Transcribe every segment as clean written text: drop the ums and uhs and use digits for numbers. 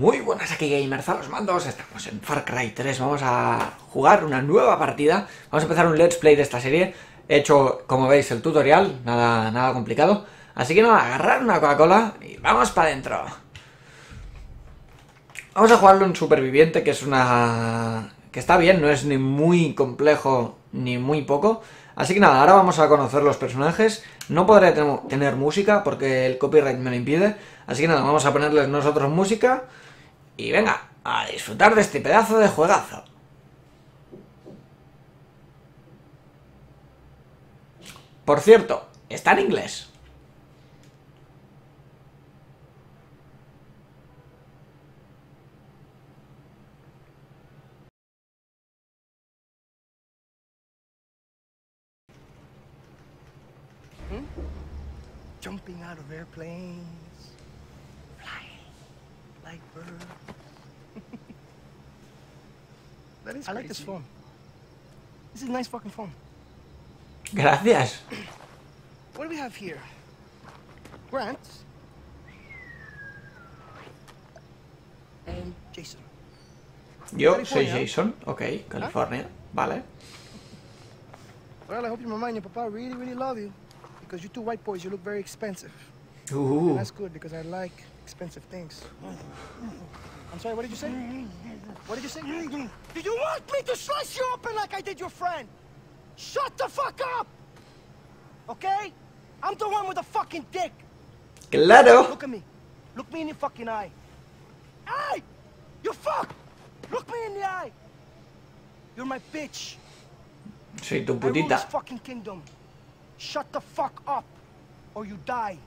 Muy buenas, aquí gamers a los mandos, estamos en Far Cry 3, vamos a jugar una nueva partida, vamos a empezar un let's play de esta serie. He hecho, como veis, el tutorial, nada complicado, así que nada, agarrar una Coca-Cola y vamos para adentro. Vamos a jugarlo en superviviente, que es una... que está bien, no es ni muy complejo ni muy poco. Así que nada, ahora vamos a conocer los personajes. No podré tener música porque el copyright me lo impide. Así que nada, vamos a ponerles nosotros música. Y venga, a disfrutar de este pedazo de juegazo. Por cierto, está en inglés. Jumping out of airplanes, flying like birds. That is crazy. I like this phone. This is a nice fucking phone. Gracias. What do we have here? Grant and Jason. Yo California. Soy Jason, okay, California, huh? Vale. Well, I hope your mama and your papa really love you. Because you two white boys, you look very expensive. Ooh. And that's good because I like expensive things. I'm sorry, what did you say? What did you say? Did you want me to slice you open like I did your friend? Shut the fuck up! Okay? I'm the one with the fucking dick. Claro. Look at me. Look me in the fucking eye. Hey! You fuck! Look me in the eye. You're my bitch. Soy tu putita. I rule this fucking kingdom. Shut the fuck up, or you die.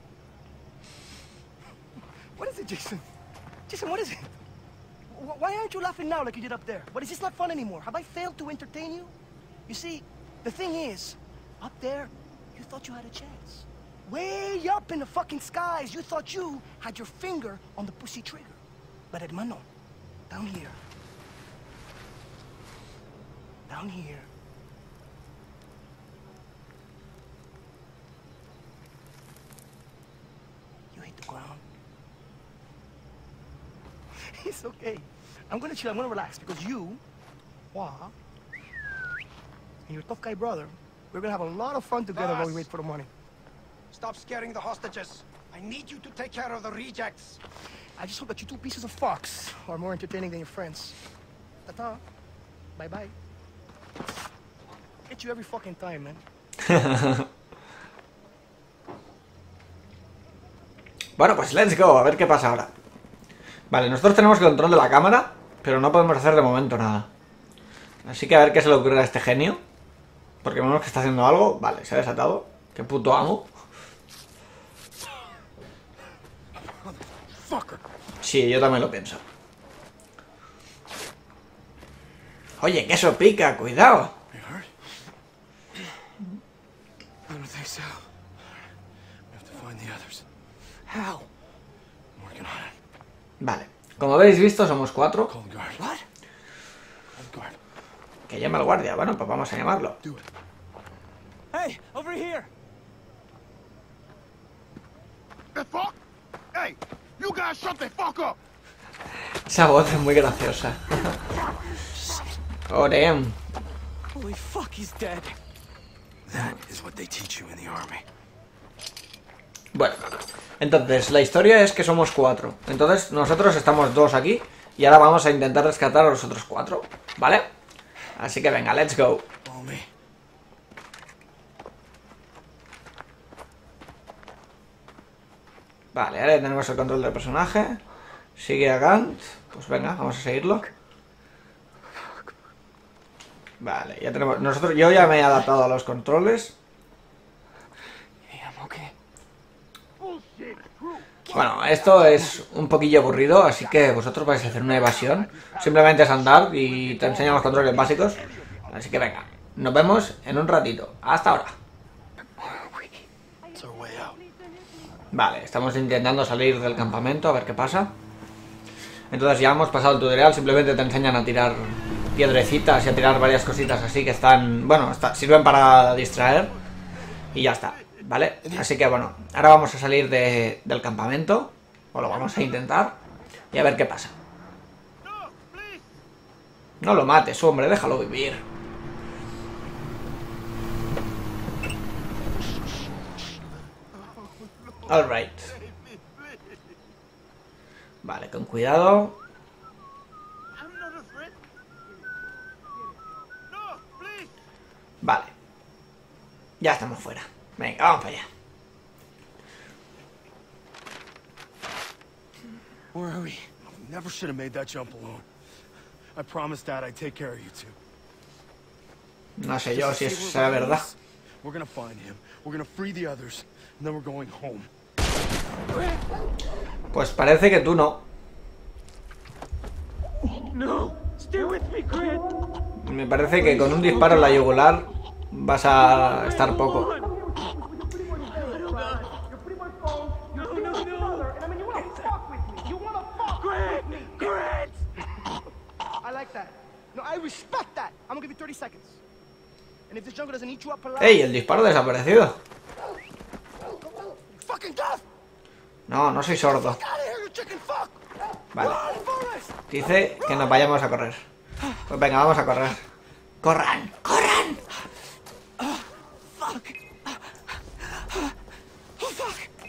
What is it, Jason? Jason, what is it? Why aren't you laughing now like you did up there? What is this not fun anymore? Have I failed to entertain you? You see, the thing is, up there, you thought you had a chance. Way up in the fucking skies, you thought you had your finger on the pussy trigger. But hermano, down here, ground. It's okay. I'm gonna chill, I'm gonna relax, because you, Wah, and your tough guy brother, we're gonna have a lot of fun together while we wait for the money. Stop scaring the hostages. I need you to take care of the rejects. I just hope that you two pieces of fox are more entertaining than your friends. Tata. Bye-bye. Get you every fucking time, man. Bueno, pues let's go, a ver qué pasa ahora. Vale, nosotros tenemos el control de la cámara, pero no podemos hacer de momento nada. Así que a ver qué se le ocurre a este genio. Porque vemos que está haciendo algo. Vale, se ha desatado. Qué puto amo. Sí, yo también lo pienso. Oye, que eso pica, cuidado. Vale, como habéis visto somos 4. Que llama al guardia, bueno, pues vamos a llamarlo. Hey, over here. The fuck? Hey, you guys shut the fuck up. Esa voz es muy graciosa. Oh, damn. Holy fuck, he's dead. That is what they teach you in the army. Bueno, entonces la historia es que somos 4. Entonces nosotros estamos 2 aquí. Y ahora vamos a intentar rescatar a los otros 4, ¿vale? Así que venga, let's go. Vale, ahora tenemos el control del personaje. Sigue a Gant. Pues venga, vamos a seguirlo. Vale, ya tenemos... Nosotros, yo ya me he adaptado a los controles. Bueno, esto es un poquillo aburrido, así que vosotros vais a hacer una evasión. Simplemente es andar y te enseñan los controles básicos. Así que venga, nos vemos en un ratito. Hasta ahora. Vale, estamos intentando salir del campamento, a ver qué pasa. Entonces ya hemos pasado el tutorial, simplemente te enseñan a tirar piedrecitas y a tirar varias cositas así que están... Bueno, sirven para distraer y ya está. ¿Vale? Así que bueno, ahora vamos a salir del campamento, o lo vamos a intentar, y a ver qué pasa. No lo mates, hombre, déjalo vivir. All right. Vale, con cuidado. Vale. Ya estamos fuera. Venga, vamos para allá. Where are we? Never should have made that jump alone. I promised that I'd take care of you two. No sé yo si eso sea verdad. We're gonna find him. We're gonna free the others. And then we're going home. Pues parece que tú no. No, stay with me, Grant. Me parece que con un disparo en la yugular vas a estar poco. Ey, el disparo desaparecido. No, no soy sordo. Vale. Dice que nos vayamos a correr. Pues venga, vamos a correr. ¡Corran! ¡Corran!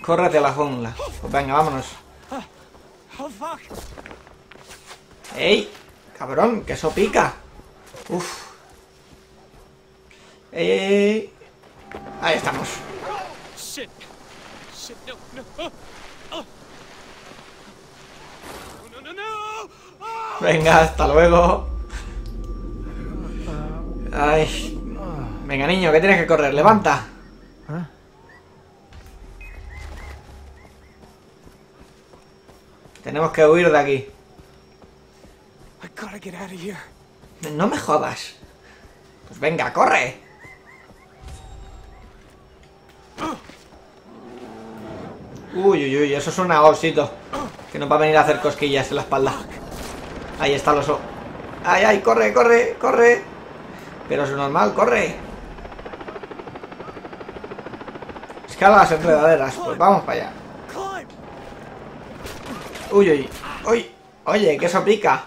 ¡Córrete a la jungla! Pues venga, vámonos. ¡Ey! ¡Cabrón! ¡Que eso pica! ¡Uf! ¡Ey, ey, ey! Ahí estamos. Venga, hasta luego. Ay. Venga, niño, que tienes que correr, levanta. Tenemos que huir de aquí. No me jodas. Pues venga, corre. Uy, uy, uy, eso es un osito. Que nos va a venir a hacer cosquillas en la espalda. Ahí está el oso. ¡Ay, ay! ¡Corre, corre, corre! Pero es normal, corre. Escala las enredaderas. Pues vamos para allá. Uy, uy, uy. Oye, que eso pica.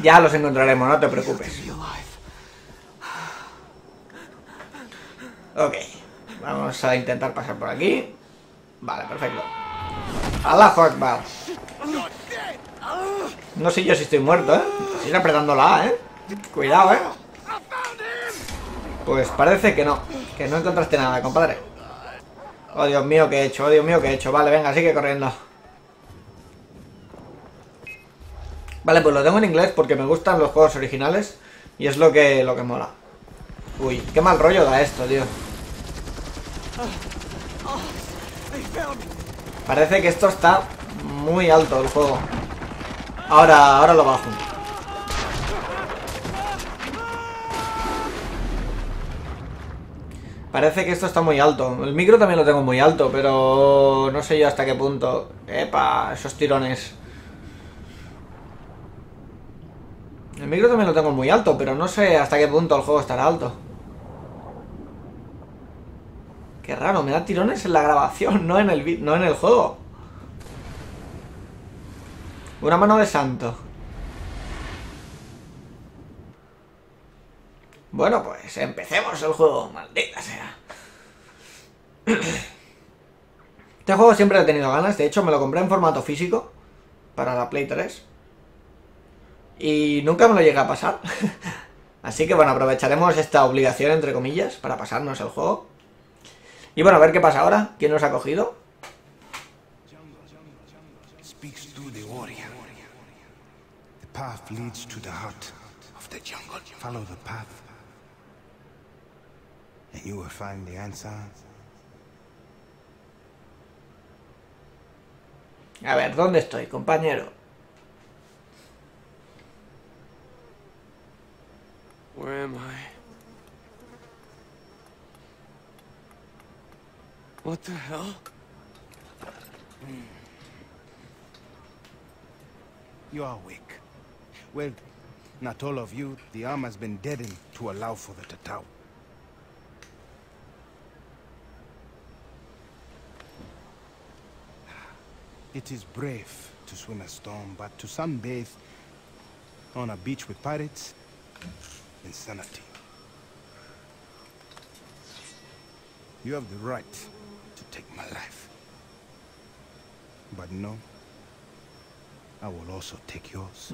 Ya los encontraremos, no te preocupes. Ok, vamos a intentar pasar por aquí. Vale, perfecto. ¡Allahu Akbar! No sé yo si estoy muerto, ¿eh? Sigo apretando la A, ¿eh? Cuidado, ¿eh? Pues parece que no. Que no encontraste nada, compadre. Oh, Dios mío, ¿qué he hecho? Oh, Dios mío, ¿qué he hecho? Vale, venga, sigue corriendo. Vale, pues lo tengo en inglés porque me gustan los juegos originales. Y es lo que mola. Uy, qué mal rollo da esto, tío. Parece que esto está muy alto el juego. Ahora lo bajo. Parece que esto está muy alto. El micro también lo tengo muy alto, pero no sé yo hasta qué punto. ¡Epa! Esos tirones. El micro también lo tengo muy alto, pero no sé hasta qué punto el juego estará alto. Qué raro, me da tirones en la grabación, no en el juego. Una mano de santo. Bueno, pues empecemos el juego, maldita sea. Este juego siempre he tenido ganas, de hecho me lo compré en formato físico para la Play 3. Y nunca me lo llegué a pasar. Así que bueno, aprovecharemos esta obligación, entre comillas, para pasarnos el juego. Y bueno, a ver qué pasa ahora. ¿Quién nos ha cogido? A ver, ¿dónde estoy, compañero? Where am I? What the hell? You are awake. Well, not all of you. The arm has been deadened to allow for the tatau. It is brave to swim a storm, but to sunbathe on a beach with pirates, insanity. You have the right to take my life. But no, I will also take yours.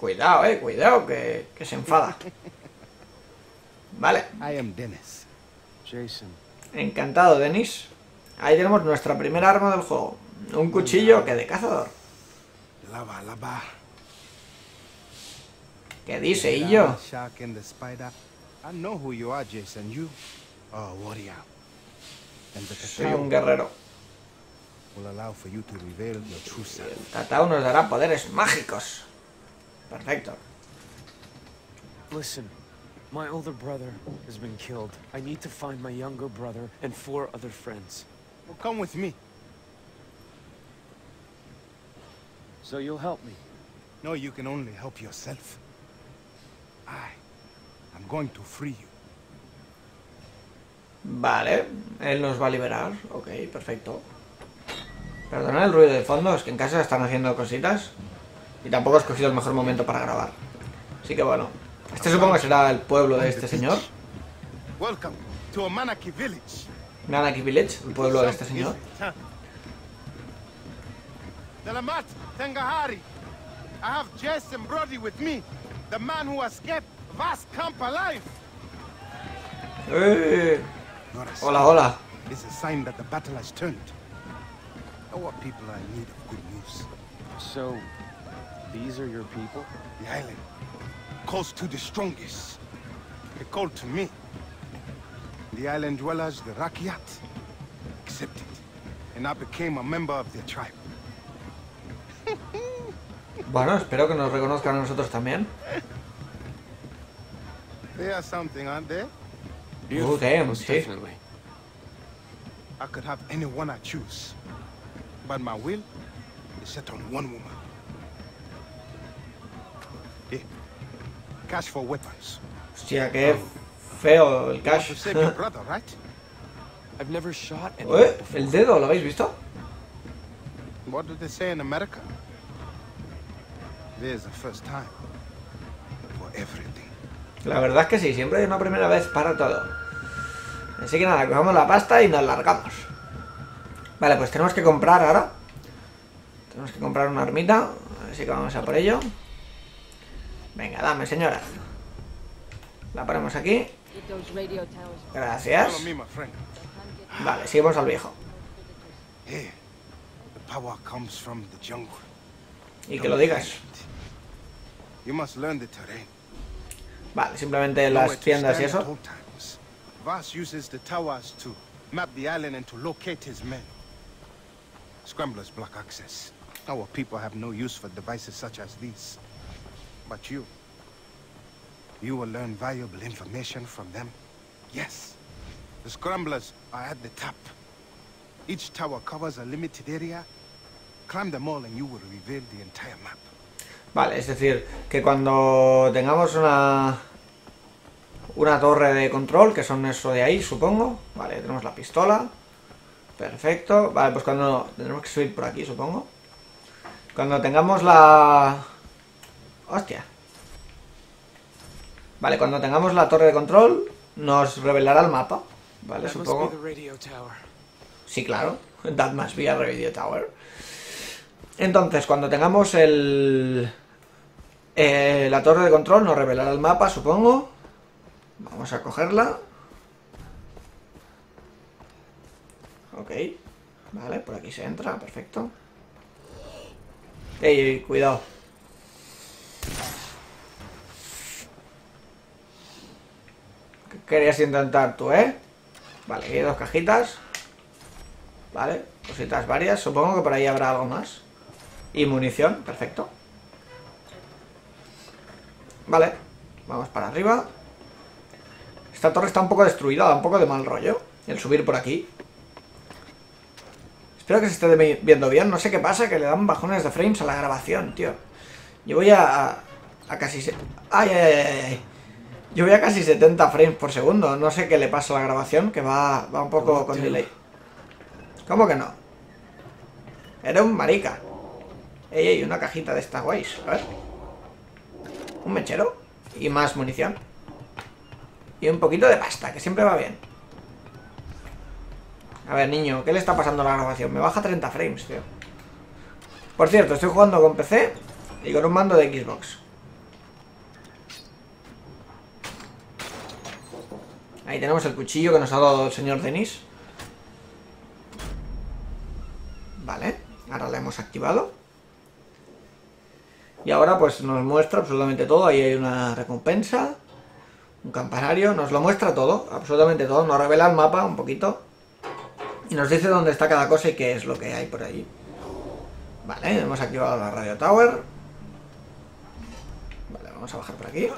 Cuidado, cuidado, que se enfada. Vale. I am Dennis. Jason. Encantado, Dennis. Ahí tenemos nuestra primera arma del juego. Un cuchillo que de cazador. Lava, lava. ¿Qué dice, Illo? Soy un guerrero. El tatau nos dará poderes mágicos. Perfecto. Listen, my older brother has been killed. I need to find my younger brother and 4 other friends. Well, come with me. So you'll help me? No, you can only help yourself. I'm going to free you. Vale, él nos va a liberar. Ok, perfecto. Perdona el ruido de fondo, es que en casa están haciendo cositas y tampoco he escogido el mejor momento para grabar. Así que bueno, este supongo que será el pueblo de este señor. Welcome to Amanaki Village. Amanaki Village, el pueblo de este señor. Delamat Tengahari. I have Jason Brody with me, the man who has kept Vaas camp alive. Hola, hola. It's a sign that the battle has turned. Our people are in need of good news. So, these are your people? The island calls to the strongest. They called to me. The island dwellers, the Rakyat, accepted, and I became a member of their tribe. Bueno, espero que nos reconozcan a nosotros también. They are something, aren't they? Oh, damn, definitely. I could have anyone I choose. But my will is set on one woman. Here, cash for weapons. Hostia, qué feo el cash. I've never shot anyone. El dedo, ¿lo habéis visto? What do they say in America? There's a first time for everything. La verdad es que sí, siempre hay una primera vez para todo. Así que nada, cogemos la pasta y nos largamos. Vale, pues tenemos que comprar ahora. Tenemos que comprar una armita. Así que vamos a por ello. Venga, dame, señora. La ponemos aquí. Gracias. Vale, seguimos al viejo. Y que lo digas. Vale, simplemente las tiendas y eso. Map the island and to locate his men. Scramblers block access. Our people have no use for devices such as these. But you will learn valuable information from them. Yes, the scramblers are at the top. Each tower covers a limited area. Climb them all and you will reveal the entire map. Vale, es decir, que cuando tengamos una torre de control, que son eso de ahí, supongo. Vale, tenemos la pistola. Perfecto. Vale, pues cuando... Tendremos que subir por aquí, supongo. Cuando tengamos la... Hostia. Vale, cuando tengamos la torre de control, nos revelará el mapa. Vale, supongo. Sí, claro. That must be a radio tower. Entonces, cuando tengamos la torre de control, nos revelará el mapa, supongo. Vamos a cogerla. Ok. Vale, por aquí se entra, perfecto. Ey, cuidado. ¿Qué querías intentar tú, Vale, aquí hay 2 cajitas. Vale, cositas varias. Supongo que por ahí habrá algo más. Y munición, perfecto. Vale, vamos para arriba. Esta torre está un poco destruida, da un poco de mal rollo el subir por aquí. Espero que se esté viendo bien. No sé qué pasa, que le dan bajones de frames a la grabación, tío. Yo voy a casi... ¡Ay! Yo voy a casi 70 frames por segundo. No sé qué le pasa a la grabación, que va un poco con delay. ¿Cómo que no? Era un marica. Ey, ey, una cajita de estas guays. A ver. Un mechero. Y más munición. Y un poquito de pasta, que siempre va bien. A ver, niño, ¿qué le está pasando a la grabación? Me baja 30 frames, tío. Por cierto, estoy jugando con PC y con un mando de Xbox. Ahí tenemos el cuchillo que nos ha dado el señor Dennis. Vale, ahora la hemos activado. Y ahora pues nos muestra absolutamente todo. Ahí hay una recompensa, un campanario, nos lo muestra todo, absolutamente todo. Nos revela el mapa un poquito y nos dice dónde está cada cosa y qué es lo que hay por allí. Vale, hemos activado la radio tower. Vale, vamos a bajar por aquí.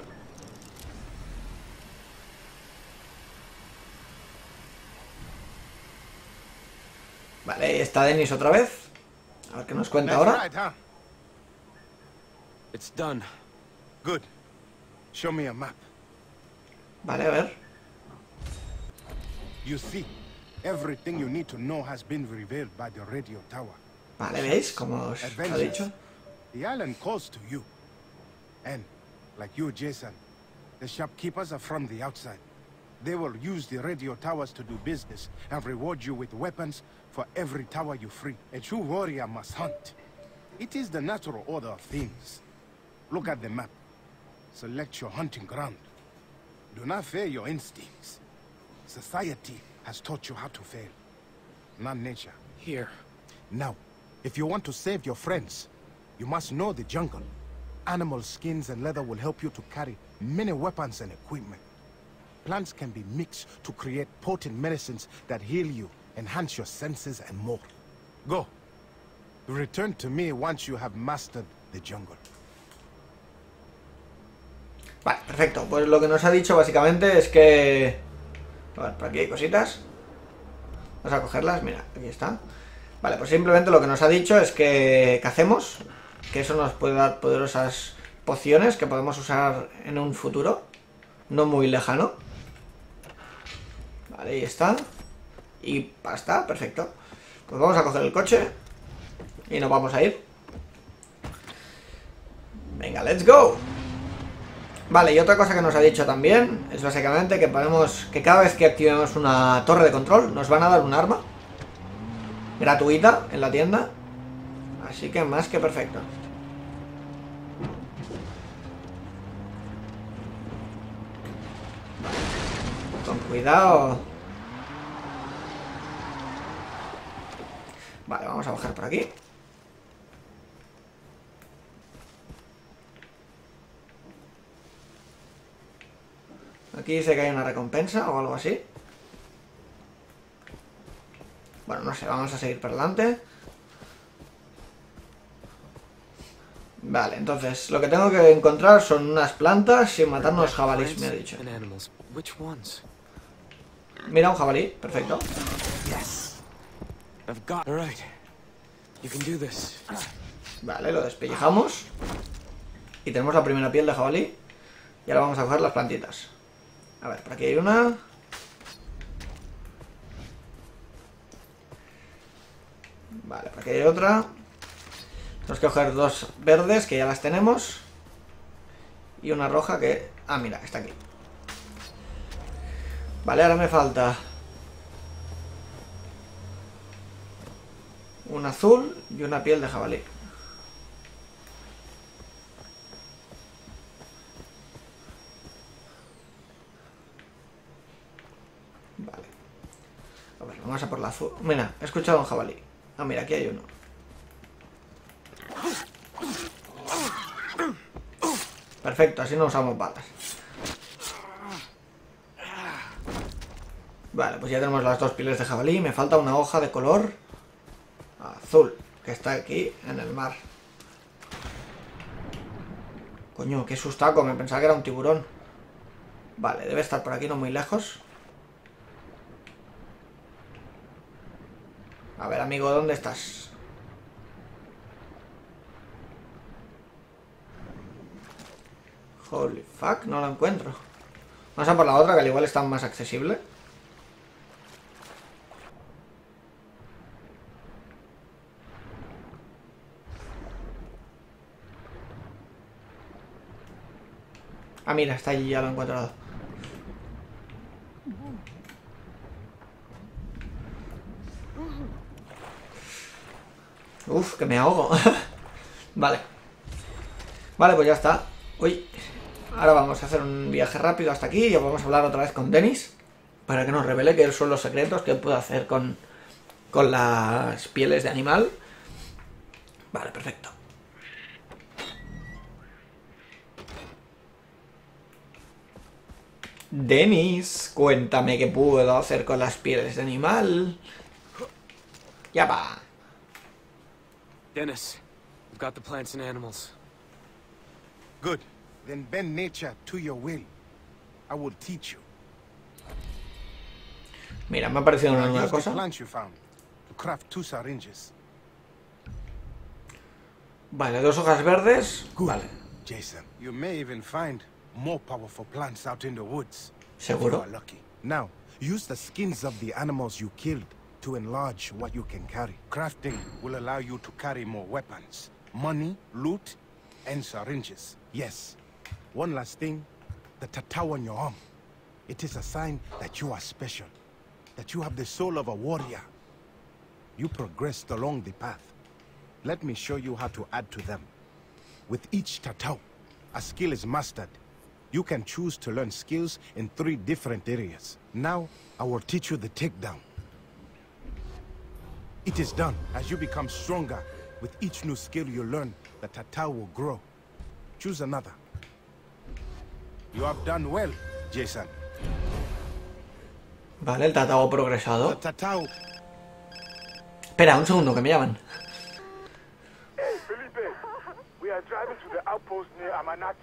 Vale, ahí está Dennis otra vez. A ver qué nos cuenta ahora. Vale, a ver. Vale, ¿veis? Como os ha dicho. The island calls to you. And, like you, Jason, the shopkeepers are from the outside. They will use the radio towers to do business and reward you with weapons for every tower you free. A true warrior must hunt. It is the natural order of things. Look at the map. Select your hunting ground. Do not fear your instincts. Society has taught you how to fail. Not nature. Here. Now, if you want to save your friends, you must know the jungle. Animal skins and leather will help you to carry many weapons and equipment. Plants can be mixed to create potent medicines that heal you, enhance your senses, and more. Go. Return to me once you have mastered the jungle. Vale, perfecto. Pues lo que nos ha dicho básicamente es que... A ver, por aquí hay cositas. Vamos a cogerlas, mira, aquí está. Vale, pues simplemente lo que nos ha dicho es que hacemos, que eso nos puede dar poderosas pociones que podemos usar en un futuro no muy lejano. Vale, ahí está. Y pasta, perfecto. Pues vamos a coger el coche y nos vamos a ir. Venga, let's go. Vale, y otra cosa que nos ha dicho también es básicamente que podemos, que cada vez que activemos una torre de control nos van a dar un arma gratuita en la tienda. Así que más que perfecto. Cuidado. Vale, vamos a bajar por aquí. Aquí dice que hay una recompensa o algo así. Bueno, no sé, vamos a seguir por delante. Vale, entonces, lo que tengo que encontrar son unas plantas y matar unos jabalíes, me ha dicho. Mira, un jabalí, perfecto. Vale, lo despellejamos. Y tenemos la primera piel de jabalí. Y ahora vamos a coger las plantitas. A ver, por aquí hay una. Vale, por aquí hay otra. Tenemos que coger dos verdes, que ya las tenemos. Y una roja que... Ah, mira, está aquí. Vale, ahora me falta un azul y una piel de jabalí. Vale. A ver, vamos a por la azul. Mira, he escuchado un jabalí. Ah, mira, aquí hay uno. Perfecto, así no usamos balas. Vale, pues ya tenemos las dos pieles de jabalí. Me falta una hoja de color azul, que está aquí en el mar. Coño, qué sustaco, me pensaba que era un tiburón. Vale, debe estar por aquí, no muy lejos. A ver, amigo, ¿dónde estás? Holy fuck, no lo encuentro. Vamos a por la otra, que al igual está más accesible. Ah, mira, está allí, ya lo he encontrado. Uf, que me ahogo. Vale. Vale, pues ya está. Uy. Ahora vamos a hacer un viaje rápido hasta aquí y vamos a hablar otra vez con Dennis para que nos revele qué son los secretos que puedo hacer con las pieles de animal. Vale, perfecto. Dennis, cuéntame qué puedo hacer con las pieles de animal. Ya va. Dennis, we've got the plants and animals. Good. Then bend nature to your will. I will teach you. Mira, me ha parecido una nueva cosa. Vale, dos hojas verdes. Vale. Jason, you may even find more powerful plants out in the woods. Seguro. Now, use the skins of the animals you killed to enlarge what you can carry. Crafting will allow you to carry more weapons, money, loot, and syringes. Yes. One last thing, the tatau on your arm. It is a sign that you are special, that you have the soul of a warrior. You progressed along the path. Let me show you how to add to them. With each tatau, a skill is mastered. You can choose to learn skills in 3 different areas. Now, I will teach you the takedown. It is done. As you become stronger, with each new skill you learn, the tatau will grow. Choose another. You have done well, Jason. Vale, el tatau progresado. Tatau. Espera, un segundo, que me llaman. Hey, Felipe. We are driving to the outpost near Amanaki.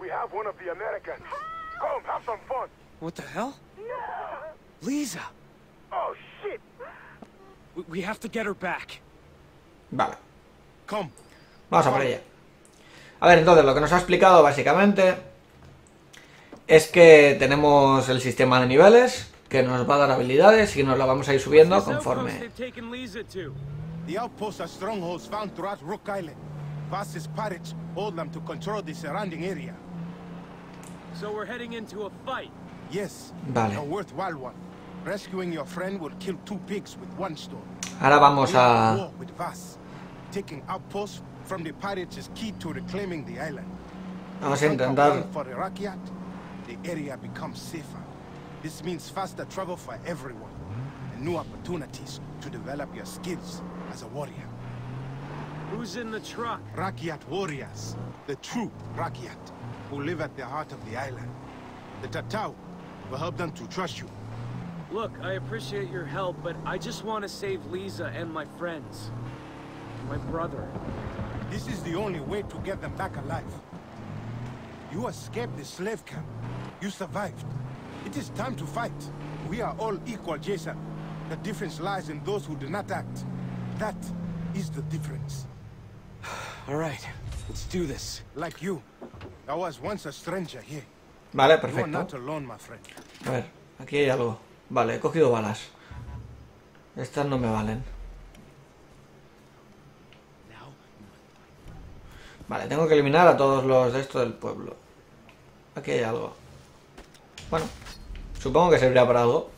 We have one of the Americans. Come, have some fun. What the hell? No. Lisa. Oh, shit. We have to get her back. Vale. Come. Vamos a por ella. A ver, entonces, lo que nos ha explicado básicamente es que tenemos el sistema de niveles que nos va a dar habilidades y nos la vamos a ir subiendo conforme. The outposts are strongholds found throughout Rook Island. Vaas's pirates hold them to control the surrounding area. So we're heading into a fight. Yes. Vale. A worthwhile one. Rescuing your friend will kill 2 pigs with 1 stone. Ahora vamos a taking outposts from the pirates is key to reclaiming the island. Vamos a intentar for the Rakyat, the area becomes safer. This means faster travel for everyone and new opportunities to develop your skills as a warrior. Who's in the truck? Rakyat warriors, the true Rakyat who live at the heart of the island. The tatau will help them to trust you. Look, I appreciate your help, but I just want to save Lisa and my friends. My brother. This is the only way to get them back alive. You escaped the slave camp. You survived. It is time to fight. We are all equal, Jason. The difference lies in those who do not act. That is the difference. All right, let's do this. Like you, I was once a stranger here. Vale, perfecto. You are not alone, my friend. A ver, aquí hay algo. Vale, he cogido balas. Estas no me valen. Vale, tengo que eliminar a todos los de estos del pueblo. Aquí hay algo. Bueno, supongo que servirá para algo.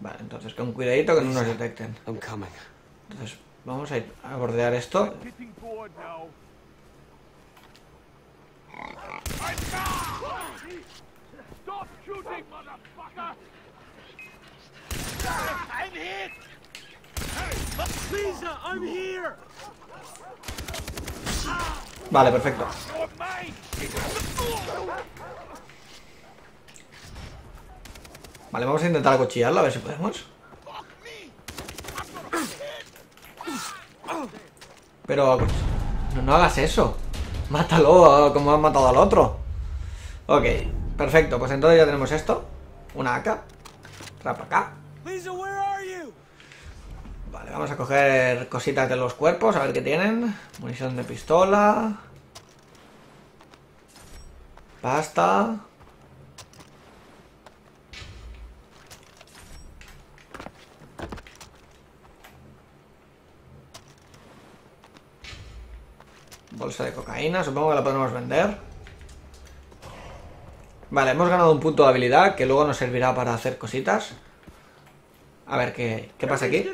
Vale, entonces con cuidadito que no nos detecten. Entonces vamos a ir a bordear esto. Vale, perfecto. Vale, vamos a intentar acuchillarla, a ver si podemos. Pero no hagas eso. Mátalo como has matado al otro. Ok, perfecto, pues entonces ya tenemos esto. Una AK. Otra para acá. Vale, vamos a coger cositas de los cuerpos, a ver qué tienen. Munición de pistola. Pasta. Bolsa de cocaína, supongo que la podemos vender. Vale, hemos ganado un punto de habilidad que luego nos servirá para hacer cositas. A ver, ¿qué pasa aquí?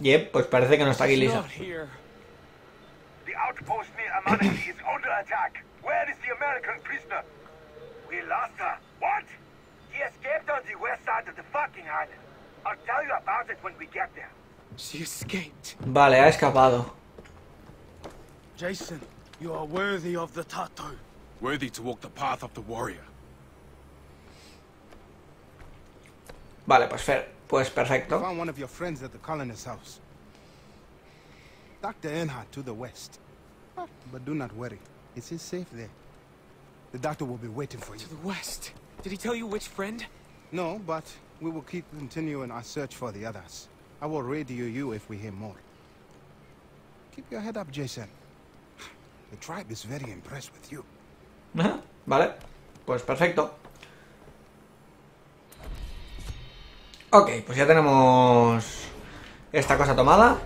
Yep, pues parece que no está aquí Lisa. Vale, ha escapado. Jason, you are worthy of the tatau. Worthy to walk the path of the warrior. Vale, pues perfecto. I found one of your friends at the colonist's house. Doctor Earnhardt to the west. But do not worry, it is safe there. The doctor will be waiting for you. To the west? Did he tell you which friend? No, but we will keep continuing our search for the others. I will radio you if we hear more. Keep your head up, Jason. The tribe is very impressed with you. Vale, pues perfecto. Ok, pues ya tenemos esta cosa tomada.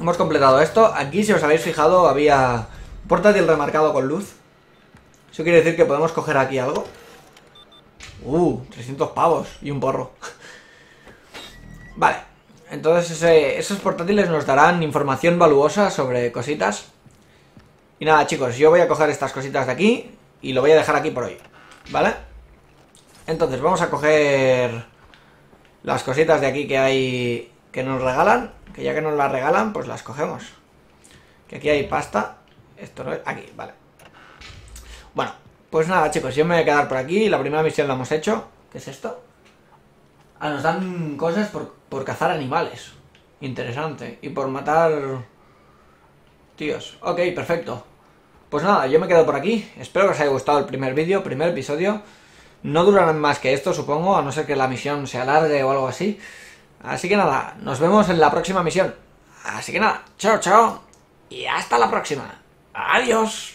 Hemos completado esto. Aquí, si os habéis fijado, había un portátil remarcado con luz. Eso quiere decir que podemos coger aquí algo. 300 pavos y un porro. Vale, entonces esos portátiles nos darán información valuosa sobre cositas. Y nada, chicos, yo voy a coger estas cositas de aquí y lo voy a dejar aquí por hoy, ¿vale? Entonces vamos a coger las cositas de aquí que hay, que nos regalan, que ya que nos las regalan, pues las cogemos. Que aquí hay pasta, esto no es, aquí, vale. Bueno, pues nada, chicos, yo me voy a quedar por aquí, la primera misión la hemos hecho. ¿Qué es esto? Ah, nos dan cosas por cazar animales. Interesante. Y por matar... tíos, ok, perfecto. Pues nada, yo me quedo por aquí. Espero que os haya gustado el primer episodio. No durarán más que esto, supongo, a no ser que la misión se alargue o algo así. Así que nada, nos vemos en la próxima misión. Así que nada, chao, chao. Y hasta la próxima. Adiós.